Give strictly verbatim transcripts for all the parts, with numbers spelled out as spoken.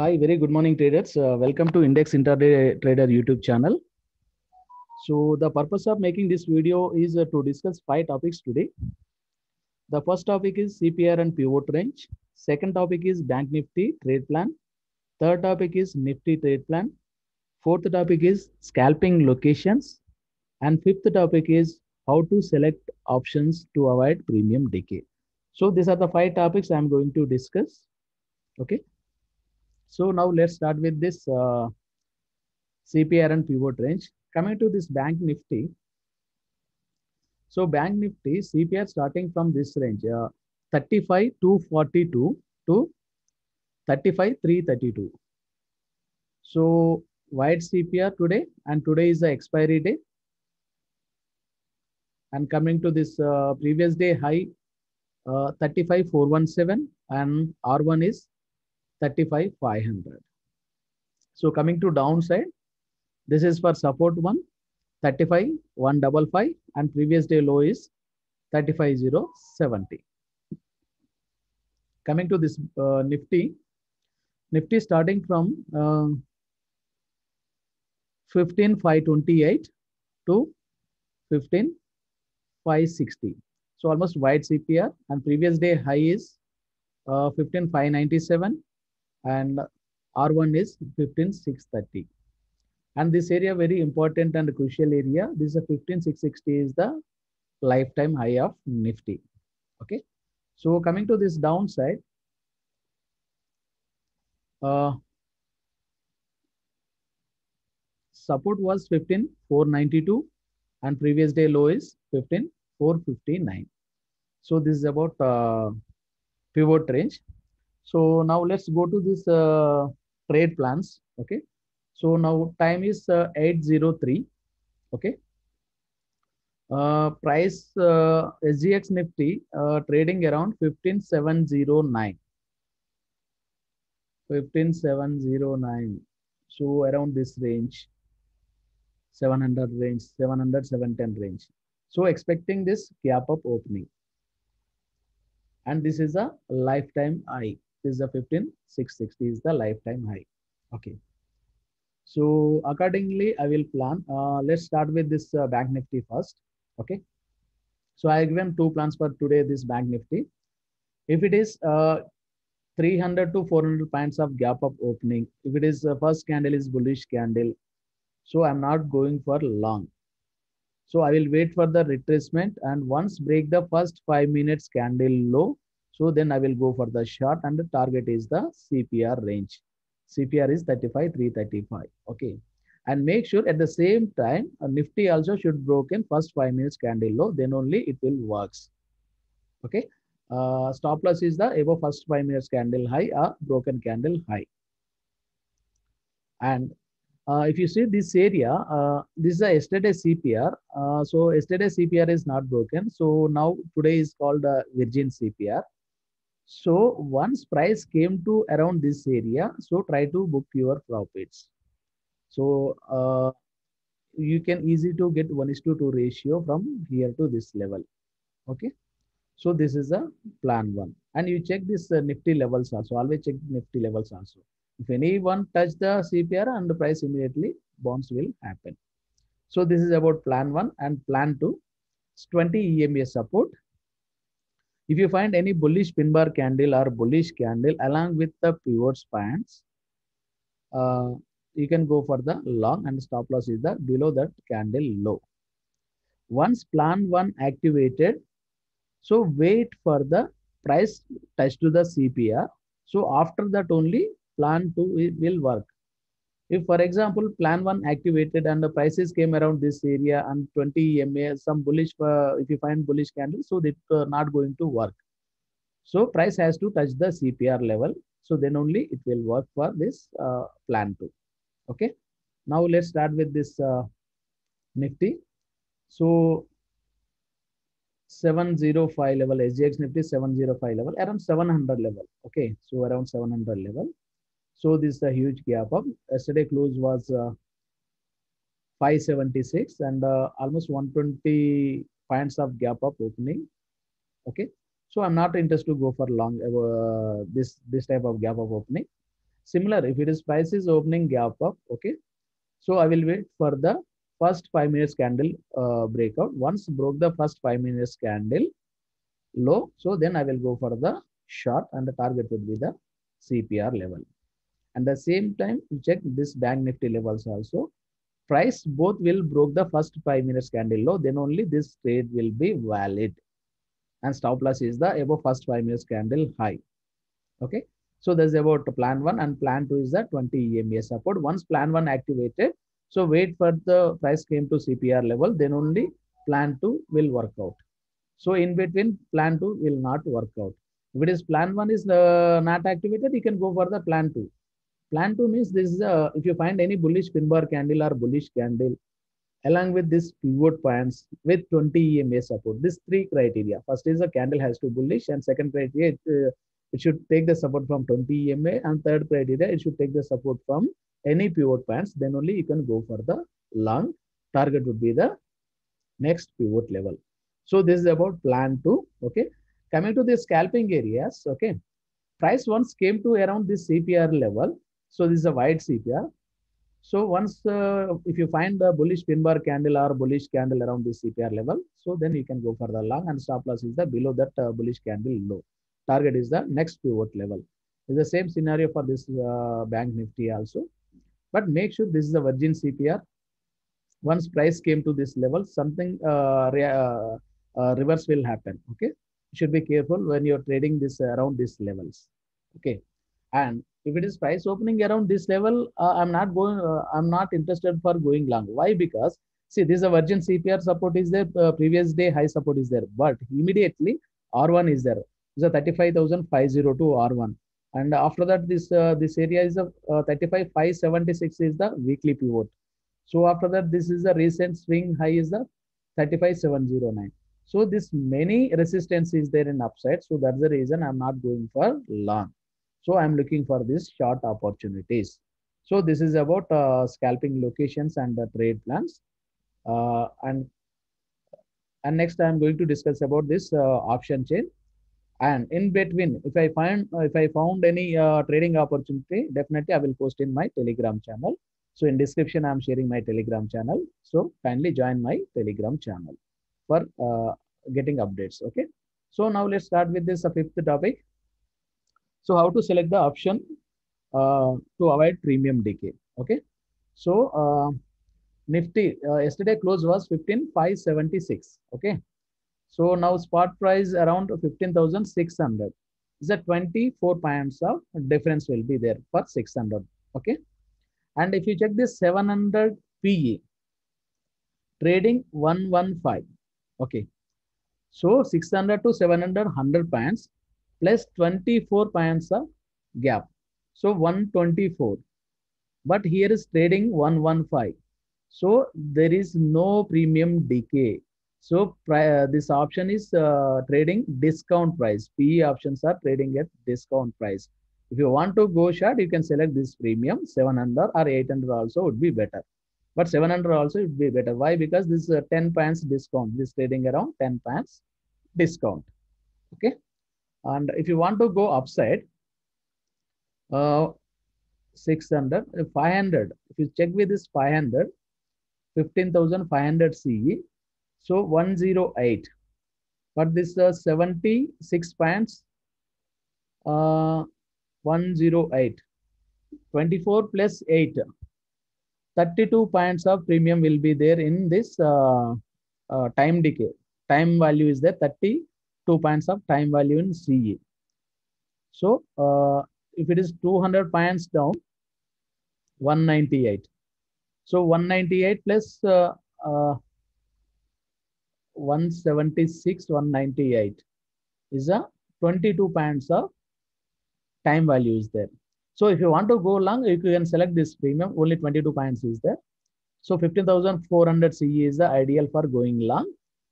Hi, very good morning traders. Uh, welcome to Index Interday Trader YouTube channel. So the purpose of making this video is uh, to discuss five topics today. The first topic is C P R and pivot range. Second topic is Bank Nifty trade plan. Third topic is Nifty trade plan. Fourth topic is scalping locations. And fifth topic is how to select options to avoid premium decay. So these are the five topics I am going to discuss. Okay. So now let's start with this uh, C P R and pivot range. Coming to this Bank Nifty. So Bank Nifty C P R starting from this range uh, thirty-five two forty-two to thirty-five three thirty-two. So wide C P R today, and today is the expiry day. And coming to this uh, previous day high uh, thirty-five four seventeen and R one is thirty-five five hundred. So coming to downside, this is for support one, thirty-five one fifty-five, and previous day low is thirty-five zero seventy. Coming to this uh, Nifty, Nifty starting from uh, fifteen five twenty-eight to fifteen five sixty. So almost wide C P R, and previous day high is uh, fifteen five ninety-seven. And R one is fifteen six thirty, and this area very important and crucial area. This is a fifteen six sixty is the lifetime high of Nifty. Okay, so coming to this downside, uh, support was fifteen four ninety-two, and previous day low is fifteen four fifty-nine. So this is about uh, pivot range. So now let's go to this uh, trade plans. Okay. So now time is uh, eight oh three. Okay. Uh, price uh, S G X Nifty uh, trading around fifteen seven oh nine. fifteen seven oh nine. So around this range, seven hundred range, seven hundred seven ten range. So expecting this gap up opening. And this is a lifetime high. This is the fifteen six sixty is the lifetime high. Okay. So accordingly, I will plan. Uh, let's start with this uh, Bank Nifty first. Okay. So I have given two plans for today, this Bank Nifty. If it is uh, three hundred to four hundred points of gap up opening, if it is uh, first candle is bullish candle, so I'm not going for long. So I will wait for the retracement, and once break the first five minutes candle low, so then I will go for the short, and the target is the C P R range. C P R is thirty-five three thirty-five. Okay. And make sure at the same time, Nifty also should broken first five minutes candle low, then only it will works. Okay. Uh, stop loss is the above first five minutes candle high or broken candle high. And Uh, if you see this area, uh, this is a yesterday C P R. Uh, so yesterday C P R is not broken. So now today is called uh, Virgin C P R. So once price came to around this area, so try to book your profits. So uh, you can easy to get one is to two ratio from here to this level. Okay. So this is a plan one. And you check this uh, Nifty levels also. Always check Nifty levels also. If anyone touch the C P R and the price immediately, bounce will happen. So this is about plan one, and plan two. It's twenty E M A support. If you find any bullish pin bar candle or bullish candle along with the pivot spans, uh, you can go for the long, and stop loss is the below that candle low. Once plan one activated, so wait for the price touch to the C P R. So after that only plan two will work. If for example, plan one activated and the prices came around this area and twenty E M A, some bullish, uh, if you find bullish candle, so they are not going to work. So price has to touch the C P R level. So then only it will work for this uh, plan two. Okay. Now let's start with this uh, Nifty. So seven oh five level, S G X Nifty seven oh five level, around seven hundred level. Okay. So around seven hundred level. So this is a huge gap up. Yesterday close was uh, five seventy-six, and uh, almost one twenty points of gap up opening. Okay. So I'm not interested to go for long uh, this, this type of gap up opening. Similar, if it is price is opening gap up, okay, so I will wait for the first five minutes candle uh, breakout. Once broke the first five minutes candle low, so then I will go for the short, and the target would be the C P R level. And the same time, you check this Bank Nifty levels also. Price both will broke the first five minutes candle low, then only this trade will be valid. And stop loss is the above first five minutes candle high. Okay, so there's about plan one, and plan two is the twenty E M A support. Once plan one activated, so wait for the price came to C P R level, then only plan two will work out. So in between, plan two will not work out. If it is plan one is uh, not activated, you can go for the plan two. Plan two means this is uh, if you find any bullish pin bar candle or bullish candle along with this pivot points with twenty E M A support. This three criteria. First is the candle has to bullish, and second criteria it, uh, it should take the support from twenty E M A, and third criteria it should take the support from any pivot points. Then only you can go for the long. Target would be the next pivot level. So this is about plan two. Okay. Coming to the scalping areas, okay, price once came to around this C P R level. So this is a wide C P R. So once uh, if you find the bullish pin bar candle or bullish candle around this C P R level, so then you can go for the long, and stop loss is the below that uh, bullish candle low. Target is the next pivot level. It's the same scenario for this uh, Bank Nifty also. But make sure this is a virgin C P R. Once price came to this level, something uh, re uh, uh, reverse will happen. Okay. Should be careful when you're trading this around these levels, okay. And if it is price opening around this level, uh, I'm not going. Uh, I'm not interested for going long. Why? Because see, this is a virgin C P R support is there. Uh, previous day high support is there, but immediately R one is there. It's a thirty-five thousand five hundred two R one, and after that this uh, this area is a uh, thirty-five thousand five hundred seventy-six is the weekly pivot. So after that this is the recent swing high is the thirty-five thousand seven hundred nine. So this many resistance is there in upside. So that's the reason I'm not going for long. So I'm looking for these short opportunities. So this is about uh, scalping locations and the trade plans. Uh, and, and next I'm going to discuss about this uh, option chain. And in between, if I find if I found any uh, trading opportunity, definitely I will post in my Telegram channel. So in description, I'm sharing my Telegram channel. So kindly join my Telegram channel for uh, getting updates, okay. So now let's start with this uh, fifth topic. So how to select the option uh, to avoid premium decay, okay. So uh, Nifty, uh, yesterday close was fifteen thousand five hundred seventy-six, okay. So now spot price around fifteen thousand six hundred. Is that twenty-four points of difference will be there for six hundred, okay. And if you check this seven hundred P E, trading one one five. Okay, so six hundred to seven hundred, one hundred points plus twenty-four points of gap. So one twenty-four, but here is trading one one five. So there is no premium decay. So uh, this option is uh, trading discount price. P E options are trading at discount price. If you want to go short, you can select this premium seven hundred or eight hundred also would be better. But seven hundred also would be better. Why? Because this is a ten points discount. This is trading around ten points discount. Okay. And if you want to go upside, uh, six hundred, five hundred. If you check with this five hundred, fifteen thousand five hundred C E. So one oh eight. But this is uh, seventy-six points, uh, one oh eight. twenty-four plus eight. thirty-two points of premium will be there in this uh, uh, time decay. Time value is there, thirty-two points of time value in C E. So, uh, if it is two hundred points down, one ninety-eight. So, one ninety-eight plus uh, uh, one seventy-six, one ninety-eight is a twenty-two points of time value is there. So if you want to go long, you can select this premium, only twenty-two points is there. So fifteen thousand four hundred C E is the ideal for going long.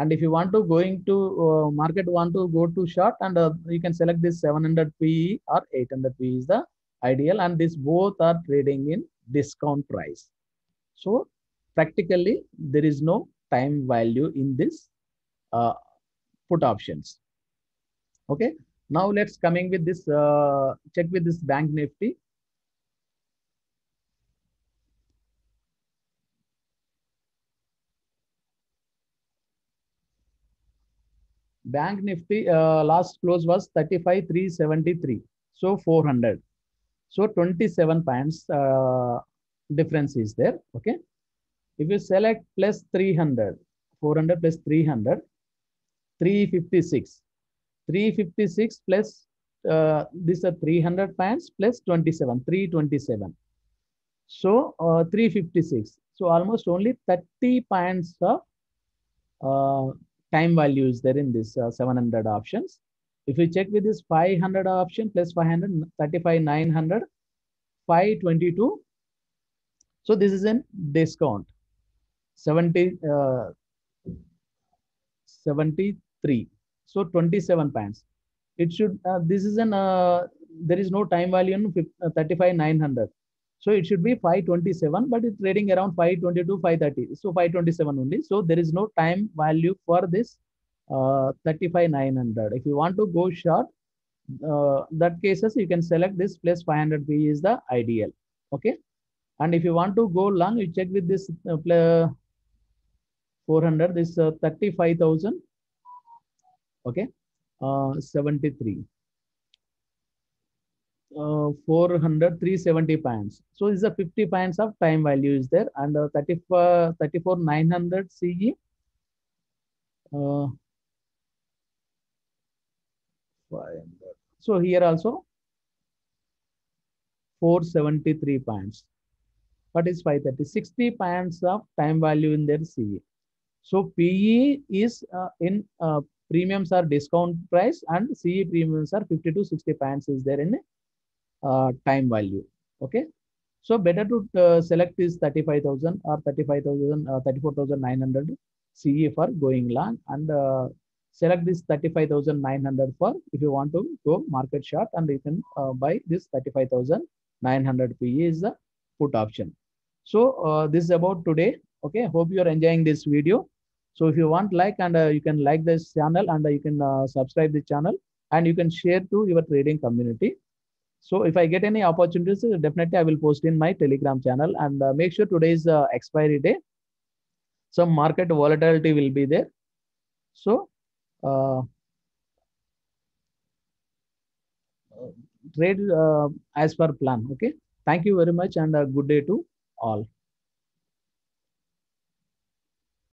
And if you want to going to uh, market, want to go to short, and uh, you can select this seven hundred P E or eight hundred P E is the ideal. And these both are trading in discount price. So practically there is no time value in this uh, put options. Okay. Now let's coming with this, uh, check with this Bank Nifty. Bank Nifty uh, last close was thirty-five three seventy-three, so four hundred. So twenty-seven points uh, difference is there. Okay. If you select plus three hundred, four hundred plus three hundred, three fifty-six. three fifty-six plus uh, these are three hundred points plus twenty-seven, three twenty-seven. So uh, three fifty-six. So almost only thirty points of uh, time value is there in this uh, seven hundred options. If you check with this five hundred option, plus five hundred, thirty-five, nine hundred, five twenty-two. So this is a discount. seventy, uh, seventy-three. So twenty-seven points. It should, uh, this is an, uh, there is no time value in thirty-five, nine hundred. So it should be five twenty-seven, but it's trading around five twenty-two, five thirty. So five twenty-seven only. So there is no time value for this uh, thirty-five nine hundred. If you want to go short, uh, that cases you can select this plus five hundred P E is the ideal. Okay. And if you want to go long, you check with this uh, four hundred, this uh, thirty-five thousand. Okay. Uh, seventy-three. Uh, four hundred, three seventy points. So is a fifty points of time value is there, and uh, thirty-four, thirty-four nine hundred C E, uh, so here also four seventy-three points, but it's five thirty, sixty points of time value in their C E. So P E is uh, in uh, premiums are discount price, and C E premiums are fifty to sixty points is there in a Uh, time value. Okay, so better to uh, select this thirty-five thousand or thirty-five thousand, uh, thirty-four thousand nine hundred C E for going long, and uh, select this thirty-five thousand nine hundred for if you want to go market short, and you can uh, buy this thirty-five thousand nine hundred P E is the put option. So uh, this is about today. Okay, hope you are enjoying this video. So if you want, like, and uh, you can like this channel, and uh, you can uh, subscribe the channel, and you can share to your trading community. So if I get any opportunities, definitely I will post in my Telegram channel, and uh, make sure today is uh, expiry day. Some market volatility will be there. So uh, trade uh, as per plan. Okay. Thank you very much, and a good day to all.